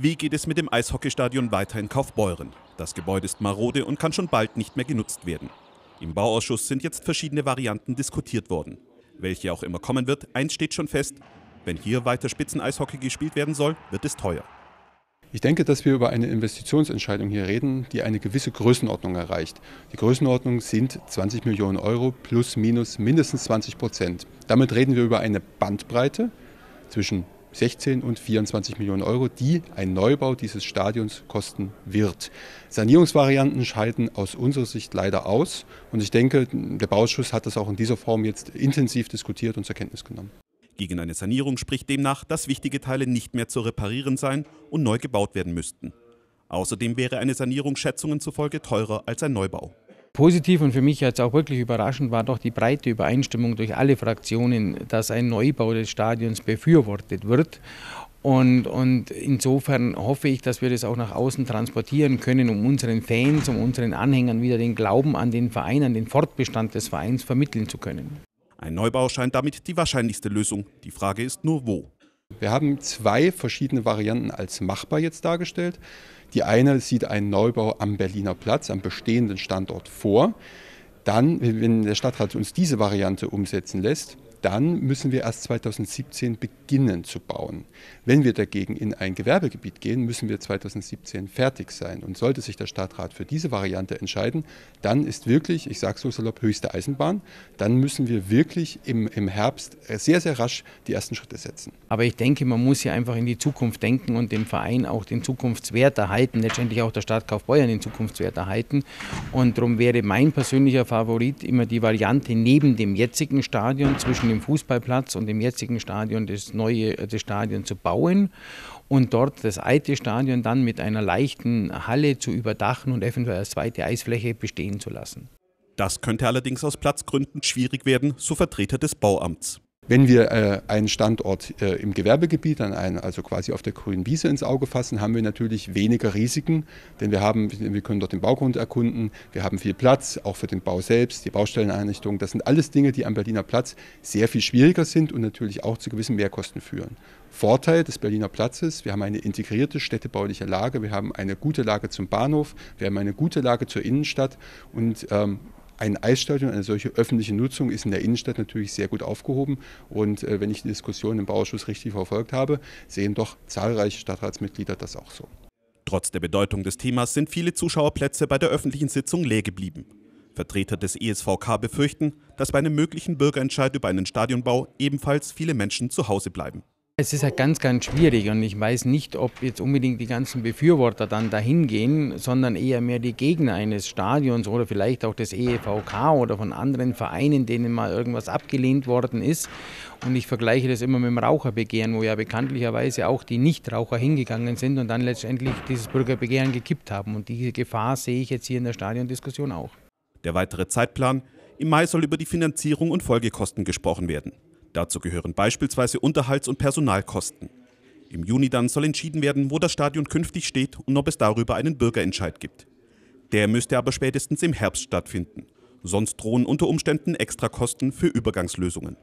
Wie geht es mit dem Eishockeystadion weiter in Kaufbeuren? Das Gebäude ist marode und kann schon bald nicht mehr genutzt werden. Im Bauausschuss sind jetzt verschiedene Varianten diskutiert worden. Welche auch immer kommen wird, eins steht schon fest: Wenn hier weiter Spitzeneishockey gespielt werden soll, wird es teuer. Ich denke, dass wir über eine Investitionsentscheidung hier reden, die eine gewisse Größenordnung erreicht. Die Größenordnung sind 20 Millionen Euro plus minus mindestens 20%. Damit reden wir über eine Bandbreite zwischen 16 und 24 Millionen Euro, die ein Neubau dieses Stadions kosten wird. Sanierungsvarianten scheiden aus unserer Sicht leider aus. Und ich denke, der Bauausschuss hat das auch in dieser Form jetzt intensiv diskutiert und zur Kenntnis genommen. Gegen eine Sanierung spricht demnach, dass wichtige Teile nicht mehr zu reparieren seien und neu gebaut werden müssten. Außerdem wäre eine Sanierung Schätzungen zufolge teurer als ein Neubau. Positiv und für mich jetzt auch wirklich überraschend war doch die breite Übereinstimmung durch alle Fraktionen, dass ein Neubau des Stadions befürwortet wird. Und insofern hoffe ich, dass wir das auch nach außen transportieren können, um unseren Fans, um unseren Anhängern wieder den Glauben an den Verein, an den Fortbestand des Vereins vermitteln zu können. Ein Neubau scheint damit die wahrscheinlichste Lösung. Die Frage ist nur, wo. Wir haben zwei verschiedene Varianten als machbar jetzt dargestellt. Die eine sieht einen Neubau am Berliner Platz, am bestehenden Standort vor. Dann, wenn der Stadtrat uns diese Variante umsetzen lässt, dann müssen wir erst 2017 beginnen zu bauen. Wenn wir dagegen in ein Gewerbegebiet gehen, müssen wir 2017 fertig sein. Und sollte sich der Stadtrat für diese Variante entscheiden, dann ist wirklich, ich sage so salopp, höchste Eisenbahn. Dann müssen wir wirklich im Herbst sehr, sehr rasch die ersten Schritte setzen. Aber ich denke, man muss hier einfach in die Zukunft denken und dem Verein auch den Zukunftswert erhalten, letztendlich auch der Stadt Kaufbeuren den Zukunftswert erhalten. Und darum wäre mein persönlicher Favorit immer die Variante neben dem jetzigen Stadion, zwischen dem Fußballplatz und dem jetzigen Stadion das Stadion zu bauen und dort das alte Stadion dann mit einer leichten Halle zu überdachen und eventuell als zweite Eisfläche bestehen zu lassen. Das könnte allerdings aus Platzgründen schwierig werden, so Vertreter des Bauamts. Wenn wir einen Standort im Gewerbegebiet, also quasi auf der grünen Wiese ins Auge fassen, haben wir natürlich weniger Risiken, denn wir können dort den Baugrund erkunden, wir haben viel Platz, auch für den Bau selbst, die Baustelleneinrichtung. Das sind alles Dinge, die am Berliner Platz sehr viel schwieriger sind und natürlich auch zu gewissen Mehrkosten führen. Vorteil des Berliner Platzes: Wir haben eine integrierte städtebauliche Lage, wir haben eine gute Lage zum Bahnhof, wir haben eine gute Lage zur Innenstadt und ein Eisstadion, eine solche öffentliche Nutzung ist in der Innenstadt natürlich sehr gut aufgehoben. Und wenn ich die Diskussion im Bauausschuss richtig verfolgt habe, sehen doch zahlreiche Stadtratsmitglieder das auch so. Trotz der Bedeutung des Themas sind viele Zuschauerplätze bei der öffentlichen Sitzung leer geblieben. Vertreter des ESVK befürchten, dass bei einem möglichen Bürgerentscheid über einen Stadionbau ebenfalls viele Menschen zu Hause bleiben. Es ist halt ganz, ganz schwierig und ich weiß nicht, ob jetzt unbedingt die ganzen Befürworter dann dahin gehen, sondern eher mehr die Gegner eines Stadions oder vielleicht auch des ESVK oder von anderen Vereinen, denen mal irgendwas abgelehnt worden ist. Und ich vergleiche das immer mit dem Raucherbegehren, wo ja bekanntlicherweise auch die Nichtraucher hingegangen sind und dann letztendlich dieses Bürgerbegehren gekippt haben. Und diese Gefahr sehe ich jetzt hier in der Stadiondiskussion auch. Der weitere Zeitplan: Im Mai soll über die Finanzierung und Folgekosten gesprochen werden. Dazu gehören beispielsweise Unterhalts- und Personalkosten. Im Juni dann soll entschieden werden, wo das Stadion künftig steht und ob es darüber einen Bürgerentscheid gibt. Der müsste aber spätestens im Herbst stattfinden. Sonst drohen unter Umständen Extrakosten für Übergangslösungen.